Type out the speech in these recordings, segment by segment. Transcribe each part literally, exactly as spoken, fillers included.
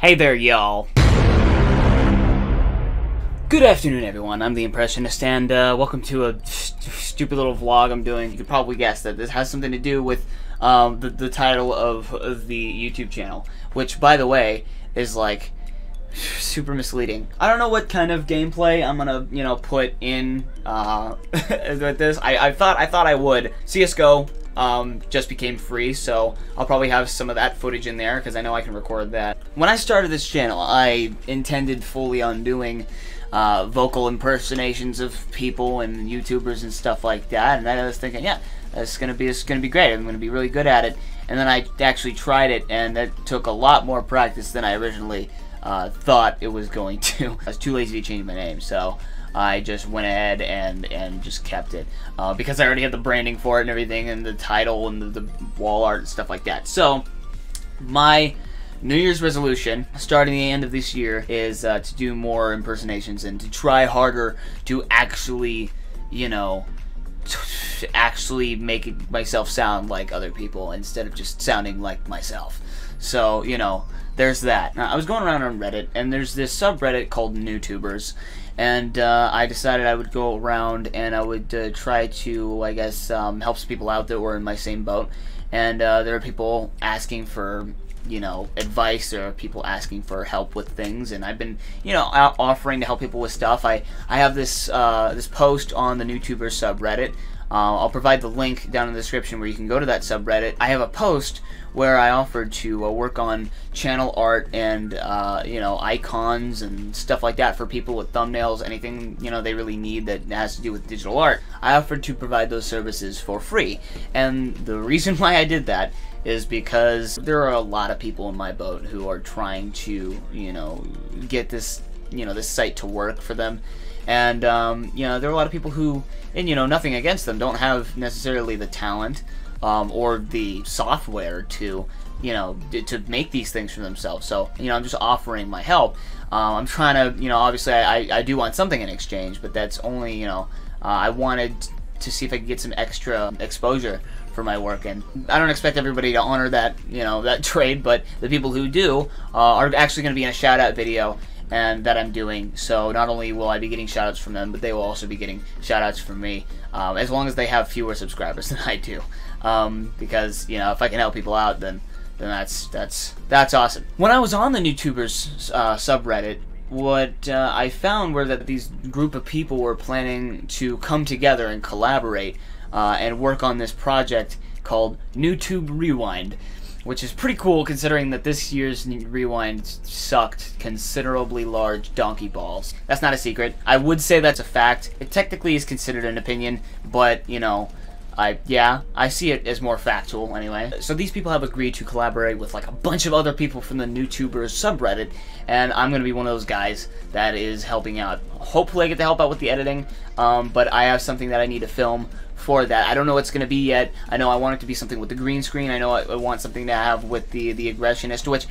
Hey there, y'all. Good afternoon, everyone. I'm The Impressionist, and uh, welcome to a st stupid little vlog I'm doing. You could probably guess that this has something to do with um, the, the title of, of the YouTube channel, which, by the way, is, like, super misleading. I don't know what kind of gameplay I'm gonna, you know, put in uh, with this. I, I, thought, I thought I would. C S G O. Um, just became free, so I'll probably have some of that footage in there because I know I can record that. When I started this channel, I intended fully on doing uh, vocal impersonations of people and YouTubers and stuff like that, and I was thinking, yeah, it's gonna be it's gonna be great. I'm gonna be really good at it. And then I actually tried it, and that took a lot more practice than I originally uh, thought it was going to. I was too lazy to change my name, so I just went ahead and and just kept it uh, because I already had the branding for it and everything, and the title and the, the wall art and stuff like that. So my New Year's resolution starting the end of this year is uh, to do more impersonations and to try harder to actually, you know, to actually make myself sound like other people instead of just sounding like myself. So, you know, there's that. Now, I was going around on Reddit, and there's this subreddit called NewTubers, and uh, I decided I would go around and I would uh, try to, I guess, um, help some people out that were in my same boat. And uh, there are people asking for, you know, advice, or people asking for help with things, and I've been, you know, out offering to help people with stuff. I, I have this uh, this post on the NewTubers subreddit. Uh, I'll provide the link down in the description where you can go to that subreddit. I have a post where I offered to uh, work on channel art and, uh, you know, icons and stuff like that for people with thumbnails, anything, you know, they really need that has to do with digital art. I offered to provide those services for free, and the reason why I did that is because there are a lot of people in my boat who are trying to, you know, get this, you know, this site to work for them. And, um, you know, there are a lot of people who, and, you know, nothing against them, don't have necessarily the talent um, or the software to, you know, to make these things for themselves. So, you know, I'm just offering my help. Um, I'm trying to, you know, obviously I, I do want something in exchange, but that's only, you know, uh, I wanted to see if I could get some extra exposure for my work, and I don't expect everybody to honor that, you know, that trade, but the people who do uh, are actually going to be in a shout-out video and that I'm doing. So not only will I be getting shoutouts from them, but they will also be getting shoutouts from me, um, as long as they have fewer subscribers than I do, um, because, you know, if I can help people out, then then that's that's that's awesome. When I was on the NewTubers uh, subreddit, what uh, I found were that these group of people were planning to come together and collaborate uh, and work on this project called NewTube Rewind, which is pretty cool considering that this year's Rewind sucked considerably large donkey balls. That's not a secret. I would say that's a fact. It technically is considered an opinion, but, you know, I, yeah, I see it as more factual anyway. So these people have agreed to collaborate with, like, a bunch of other people from the NewTubers subreddit, and I'm gonna be one of those guys that is helping out. Hopefully I get to help out with the editing, um, but I have something that I need to film for that. I don't know what's going to be yet. I know I want it to be something with the green screen. I know I, I want something to have with the the Impressionist, which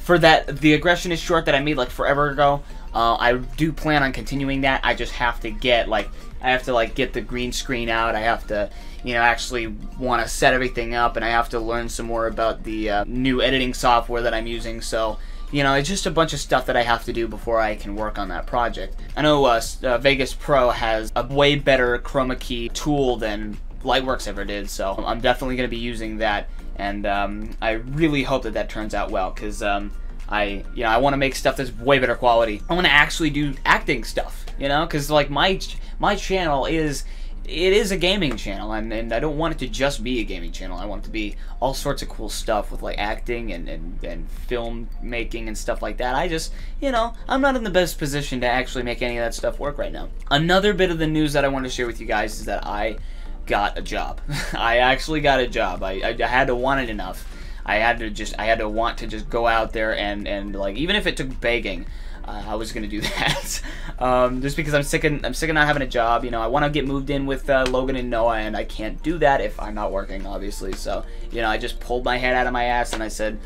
for that the Impressionist short that I made like forever ago, uh, I do plan on continuing that. I just have to get like I have to like get the green screen out. I have to, you know, actually want to set everything up, and I have to learn some more about the uh, new editing software that I'm using. So, you know, it's just a bunch of stuff that I have to do before I can work on that project. I know uh, uh, Vegas Pro has a way better chroma key tool than Lightworks ever did, so I'm definitely going to be using that, and um, I really hope that that turns out well, because um, I, you know, I want to make stuff that's way better quality. I want to actually do acting stuff, you know, because like my my channel is. It is a gaming channel, and, and I don't want it to just be a gaming channel. I want it to be all sorts of cool stuff with, like, acting and, and, and film making and stuff like that. I just, you know, I'm not in the best position to actually make any of that stuff work right now. Another bit of the news that I want to share with you guys is that I got a job. I actually got a job. I, I, I had to want it enough. I had to just, I had to want to just go out there and, and like, even if it took begging, Uh, I was gonna do that, um, just because I'm sick and I'm sick of not having a job. You know, I want to get moved in with uh, Logan and Noah, and I can't do that if I'm not working, obviously. So, you know, I just pulled my head out of my ass and I said,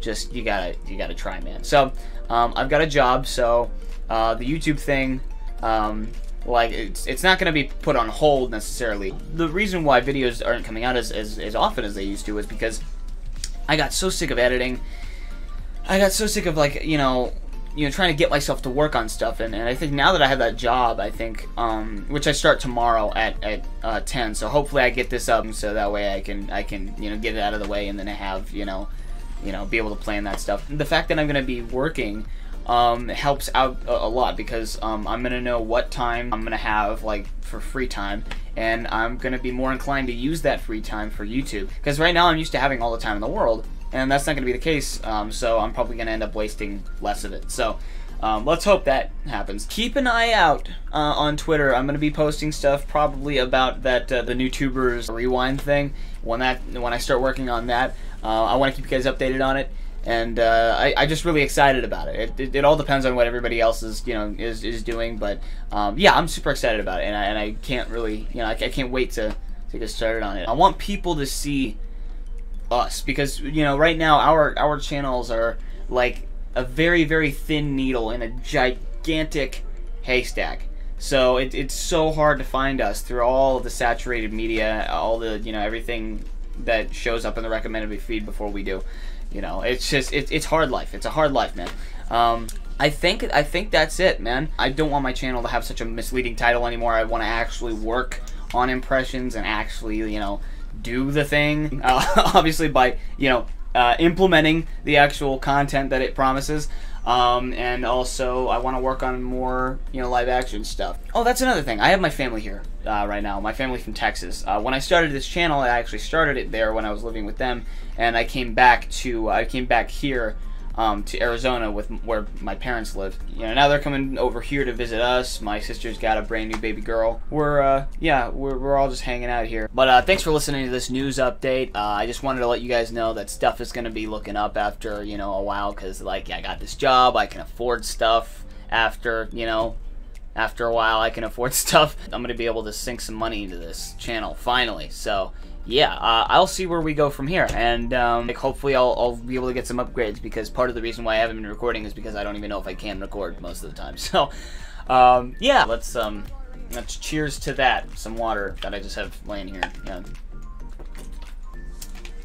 "Just you gotta, you gotta try, man." So, um, I've got a job. So, uh, the YouTube thing, um, like, it's it's not gonna be put on hold necessarily. The reason why videos aren't coming out as as, as often as they used to is because I got so sick of editing. I got so sick of, like, you know, you know, trying to get myself to work on stuff, and, and I think now that I have that job, I think, um, which I start tomorrow at at uh, ten, so hopefully I get this up, and so that way I can I can you know get it out of the way, and then I have you know, you know, be able to plan that stuff. And the fact that I'm gonna be working um, helps out a, a lot, because um, I'm gonna know what time I'm gonna have, like, for free time, and I'm gonna be more inclined to use that free time for YouTube, because right now I'm used to having all the time in the world. And that's not going to be the case, um, so I'm probably going to end up wasting less of it. So um, let's hope that happens. Keep an eye out uh, on Twitter. I'm going to be posting stuff probably about that uh, the NewTube Rewind thing. When that when I start working on that, uh, I want to keep you guys updated on it. And uh, I, I'm just really excited about it. It, it. It all depends on what everybody else is, you know, is is doing. But um, yeah, I'm super excited about it, and I and I can't really, you know, I, I can't wait to to get started on it. I want people to see us, because, you know, right now our our channels are like a very very thin needle in a gigantic haystack, so it, it's so hard to find us through all of the saturated media, all the, you know, everything that shows up in the recommended feed before we do, you know. It's just it, it's hard life. It's a hard life, man. um I think I think that's it, man. I don't want my channel to have such a misleading title anymore. I want to actually work on impressions and actually, you know, do the thing, uh, obviously, by, you know, uh, implementing the actual content that it promises, um, and also I want to work on more, you know, live action stuff. Oh, that's another thing. I have my family here uh, right now, my family from Texas. Uh, when I started this channel, I actually started it there when I was living with them, and I came back to, I came back here um, to Arizona, with where my parents live. You know, now they're coming over here to visit us. My sister's got a brand new baby girl. We're, uh, yeah, we're, we're all just hanging out here. But, uh, thanks for listening to this news update. Uh, I just wanted to let you guys know that stuff is gonna be looking up after, you know, a while, because, like, I got this job, I can afford stuff after, you know, after a while I can afford stuff. I'm gonna be able to sink some money into this channel, finally, so... yeah, uh, I'll see where we go from here, and um, like, hopefully I'll, I'll be able to get some upgrades, because part of the reason why I haven't been recording is because I don't even know if I can record most of the time. So, um, yeah, let's um, let's cheers to that. Some water that I just have laying here. Yeah.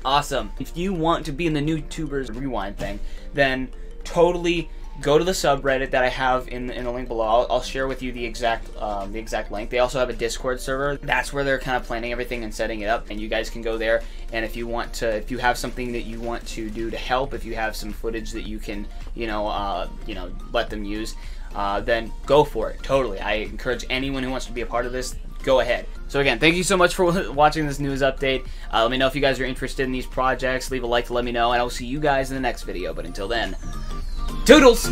Awesome. If you want to be in the NewTube Rewind thing, then totally go to the subreddit that I have in, in the link below. I'll, I'll share with you the exact um, the exact link. They also have a Discord server. That's where they're kind of planning everything and setting it up, and you guys can go there. And if you want to, if you have something that you want to do to help, if you have some footage that you can, you know, uh, you know, let them use, uh, then go for it. Totally, I encourage anyone who wants to be a part of this. Go ahead. So again, thank you so much for watching this news update. Uh, let me know if you guys are interested in these projects. Leave a like to let me know, and I'll see you guys in the next video. But until then. Toodles!